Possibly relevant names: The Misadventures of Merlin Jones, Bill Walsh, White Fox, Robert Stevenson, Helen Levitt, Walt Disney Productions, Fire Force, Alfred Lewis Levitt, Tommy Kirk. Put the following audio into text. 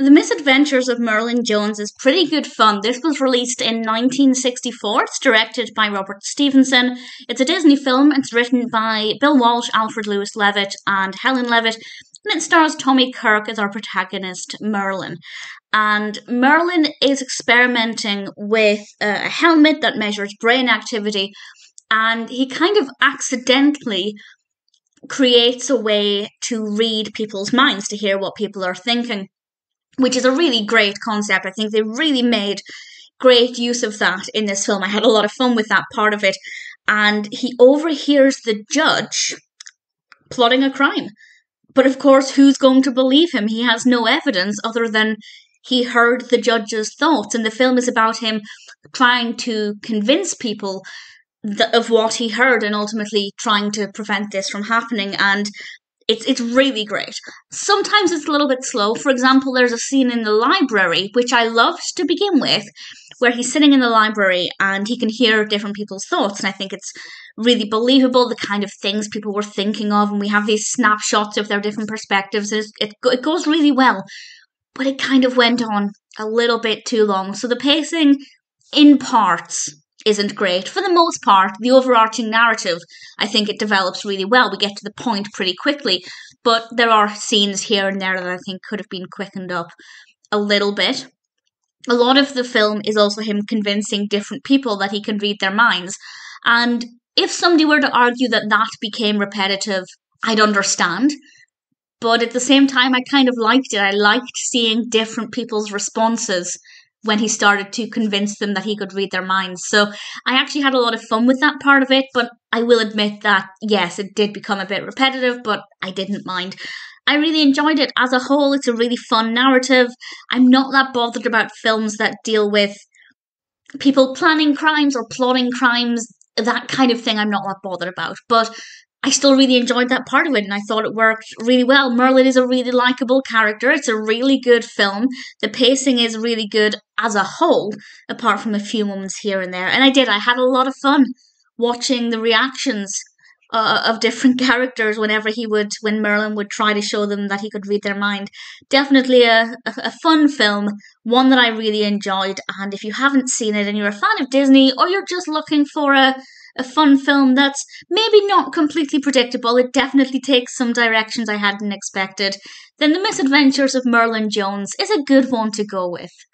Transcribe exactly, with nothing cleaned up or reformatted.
The Misadventures of Merlin Jones is pretty good fun. This was released in nineteen sixty-four. It's directed by Robert Stevenson. It's a Disney film. It's written by Bill Walsh, Alfred Lewis Levitt, and Helen Levitt. And it stars Tommy Kirk as our protagonist, Merlin. And Merlin is experimenting with a helmet that measures brain activity. And he kind of accidentally creates a way to read people's minds, to hear what people are thinking, which is a really great concept. I think they really made great use of that in this film. I had a lot of fun with that part of it. And he overhears the judge plotting a crime. But of course, who's going to believe him? He has no evidence other than he heard the judge's thoughts. And the film is about him trying to convince people th- of what he heard and ultimately trying to prevent this from happening. And it's, it's really great. Sometimes it's a little bit slow. For example, there's a scene in the library, which I loved to begin with, where he's sitting in the library and he can hear different people's thoughts. And I think it's really believable, the kind of things people were thinking of, and we have these snapshots of their different perspectives. It, it goes really well, but it kind of went on a little bit too long. So the pacing in parts isn't great. For the most part, the overarching narrative, I think it develops really well. We get to the point pretty quickly, but there are scenes here and there that I think could have been quickened up a little bit. A lot of the film is also him convincing different people that he can read their minds. And if somebody were to argue that that became repetitive, I'd understand. But at the same time, I kind of liked it. I liked seeing different people's responses when he started to convince them that he could read their minds. So I actually had a lot of fun with that part of it, but I will admit that, yes, it did become a bit repetitive, but I didn't mind. I really enjoyed it as a whole. It's a really fun narrative. I'm not that bothered about films that deal with people planning crimes or plotting crimes. That kind of thing I'm not that bothered about, but I still really enjoyed that part of it, and I thought it worked really well. Merlin is a really likeable character. It's a really good film. The pacing is really good as a whole, apart from a few moments here and there. And I did. I had a lot of fun watching the reactions uh, of different characters whenever he would, when Merlin would try to show them that he could read their mind. Definitely a, a, a fun film, one that I really enjoyed. And if you haven't seen it and you're a fan of Disney, or you're just looking for a A fun film that's maybe not completely predictable, it definitely takes some directions I hadn't expected, then The Misadventures of Merlin Jones is a good one to go with.